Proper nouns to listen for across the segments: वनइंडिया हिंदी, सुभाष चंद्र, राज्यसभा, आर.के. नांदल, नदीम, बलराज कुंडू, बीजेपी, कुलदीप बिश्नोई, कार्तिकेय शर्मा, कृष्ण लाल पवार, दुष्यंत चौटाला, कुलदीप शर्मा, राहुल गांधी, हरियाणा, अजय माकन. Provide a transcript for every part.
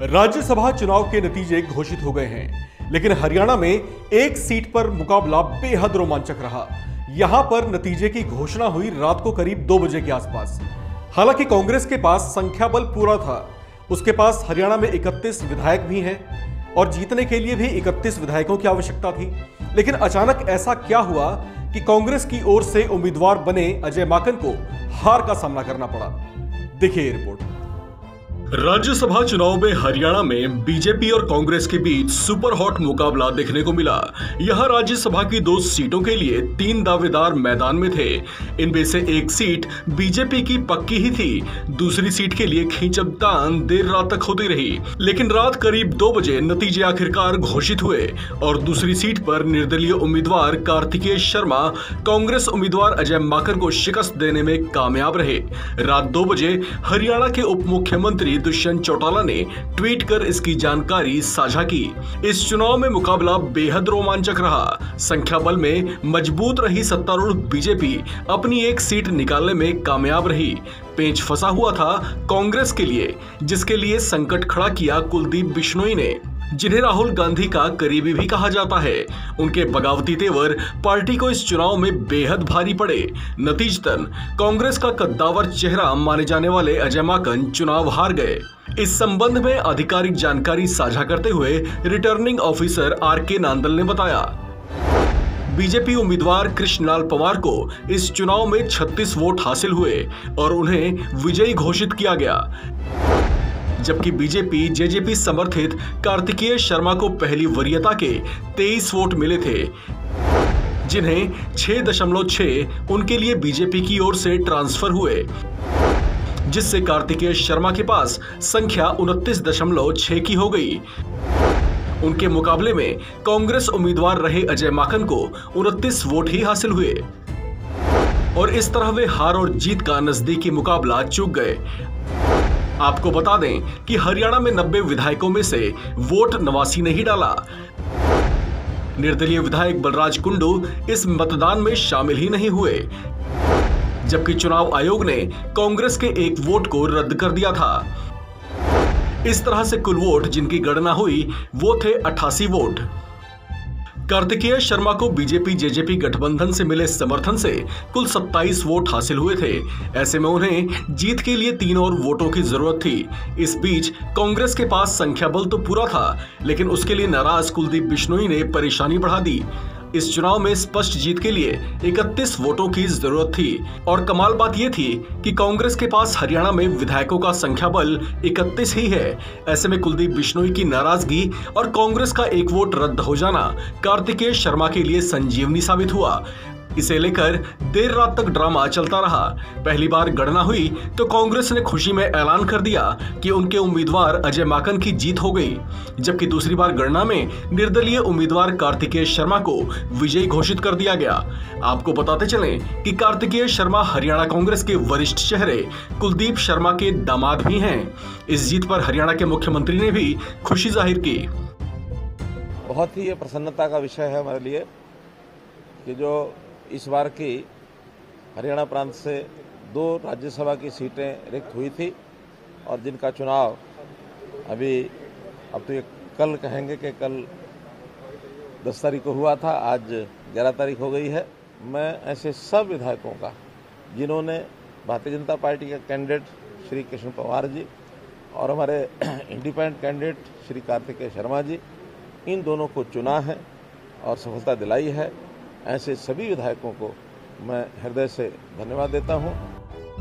राज्यसभा चुनाव के नतीजे घोषित हो गए हैं, लेकिन हरियाणा में एक सीट पर मुकाबला बेहद रोमांचक रहा। यहां पर नतीजे की घोषणा हुई रात को करीब 2 बजे के आसपास। हालांकि कांग्रेस के पास संख्या बल पूरा था, उसके पास हरियाणा में 31 विधायक भी हैं और जीतने के लिए भी 31 विधायकों की आवश्यकता थी। लेकिन अचानक ऐसा क्या हुआ कि कांग्रेस की ओर से उम्मीदवार बने अजय माकन को हार का सामना करना पड़ा। देखिए रिपोर्ट। राज्यसभा चुनाव में हरियाणा में बीजेपी और कांग्रेस के बीच सुपर हॉट मुकाबला देखने को मिला। यहां राज्यसभा की 2 सीटों के लिए 3 दावेदार मैदान में थे। इनमें से एक सीट बीजेपी की पक्की ही थी, दूसरी सीट के लिए खींचतान देर रात तक होती रही। लेकिन रात करीब 2 बजे नतीजे आखिरकार घोषित हुए और दूसरी सीट पर निर्दलीय उम्मीदवार कार्तिकेय शर्मा कांग्रेस उम्मीदवार अजय माकन को शिकस्त देने में कामयाब रहे। रात 2 बजे हरियाणा के उप मुख्यमंत्री दुष्यंत चौटाला ने ट्वीट कर इसकी जानकारी साझा की। इस चुनाव में मुकाबला बेहद रोमांचक रहा। संख्या बल में मजबूत रही सत्तारूढ़ बीजेपी अपनी एक सीट निकालने में कामयाब रही। पेंच फंसा हुआ था कांग्रेस के लिए, जिसके लिए संकट खड़ा किया कुलदीप बिश्नोई ने, जिन्हें राहुल गांधी का करीबी भी कहा जाता है। उनके बगावती तेवर पार्टी को इस चुनाव में बेहद भारी पड़े। नतीजतन कांग्रेस का कद्दावर चेहरा माने जाने वाले अजय माकन चुनाव हार गए। इस संबंध में आधिकारिक जानकारी साझा करते हुए रिटर्निंग ऑफिसर आर.के. नांदल ने बताया, बीजेपी उम्मीदवार कृष्ण लाल पवार को इस चुनाव में 36 वोट हासिल हुए और उन्हें विजयी घोषित किया गया, जबकि बीजेपी जेजेपी समर्थित कार्तिकेय शर्मा को पहली वरीयता के 23 वोट मिले थे, जिन्हें 6.6 उनके लिए बीजेपी की ओर से ट्रांसफर हुए, जिससे कार्तिकेय शर्मा के पास संख्या 29.6 की हो गई। उनके मुकाबले में कांग्रेस उम्मीदवार रहे अजय माकन को 29 वोट ही हासिल हुए और इस तरह वे हार और जीत का नजदीकी मुकाबला चूक गए। आपको बता दें कि हरियाणा में 90 विधायकों में से वोट 89 नहीं डाला। निर्दलीय विधायक बलराज कुंडू इस मतदान में शामिल ही नहीं हुए, जबकि चुनाव आयोग ने कांग्रेस के एक वोट को रद्द कर दिया था। इस तरह से कुल वोट जिनकी गणना हुई वो थे 88 वोट। कार्तिकेय शर्मा को बीजेपी जेजेपी गठबंधन से मिले समर्थन से कुल 27 वोट हासिल हुए थे। ऐसे में उन्हें जीत के लिए 3 और वोटों की जरूरत थी। इस बीच कांग्रेस के पास संख्या बल तो पूरा था, लेकिन उसके लिए नाराज कुलदीप बिश्नोई ने परेशानी बढ़ा दी। इस चुनाव में स्पष्ट जीत के लिए 31 वोटों की जरूरत थी और कमाल बात यह थी कि कांग्रेस के पास हरियाणा में विधायकों का संख्या बल 31 ही है। ऐसे में कुलदीप बिश्नोई की नाराजगी और कांग्रेस का एक वोट रद्द हो जाना कार्तिकेय शर्मा के लिए संजीवनी साबित हुआ। इसे लेकर देर रात तक ड्रामा चलता रहा। पहली बार गणना हुई तो कांग्रेस ने खुशी में ऐलान कर दिया कि उनके उम्मीदवार अजय माकन की जीत हो गई, जबकि दूसरी बार गणना में निर्दलीय उम्मीदवार कार्तिकेय शर्मा को विजयी घोषित कर दिया गया। आपको बताते चलें कि कार्तिकेय शर्मा हरियाणा कांग्रेस के वरिष्ठ चेहरे कुलदीप शर्मा के दामाद भी हैं। इस जीत पर हरियाणा के मुख्यमंत्री ने भी खुशी जाहिर की। बहुत ही प्रसन्नता का विषय है हमारे लिए कि जो इस बार की हरियाणा प्रांत से 2 राज्यसभा की सीटें रिक्त हुई थी और जिनका चुनाव अभी अब तो ये कल कहेंगे कि कल 10 तारीख को हुआ था, आज 11 तारीख हो गई है। मैं ऐसे सब विधायकों का जिन्होंने भारतीय जनता पार्टी के कैंडिडेट श्री कृष्ण पवार जी और हमारे इंडिपेंडेंट कैंडिडेट श्री कार्तिकेय शर्मा जी, इन दोनों को चुना है और सफलता दिलाई है, ऐसे सभी विधायकों को मैं हृदय से धन्यवाद देता हूं।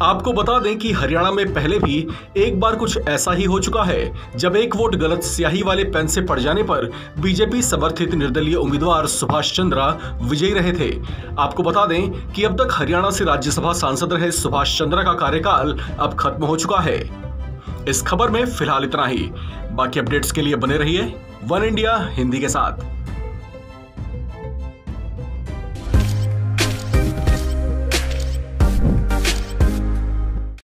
आपको बता दें कि हरियाणा में पहले भी एक बार कुछ ऐसा ही हो चुका है, जब एक वोट गलत स्याही वाले पेन से पड़ जाने पर बीजेपी समर्थित निर्दलीय उम्मीदवार सुभाष चंद्र विजयी रहे थे। आपको बता दें कि अब तक हरियाणा से राज्यसभा सांसद रहे सुभाष चंद्र का कार्यकाल अब खत्म हो चुका है। इस खबर में फिलहाल इतना ही। बाकी अपडेट्स के लिए बने रहिए वन इंडिया हिंदी के साथ।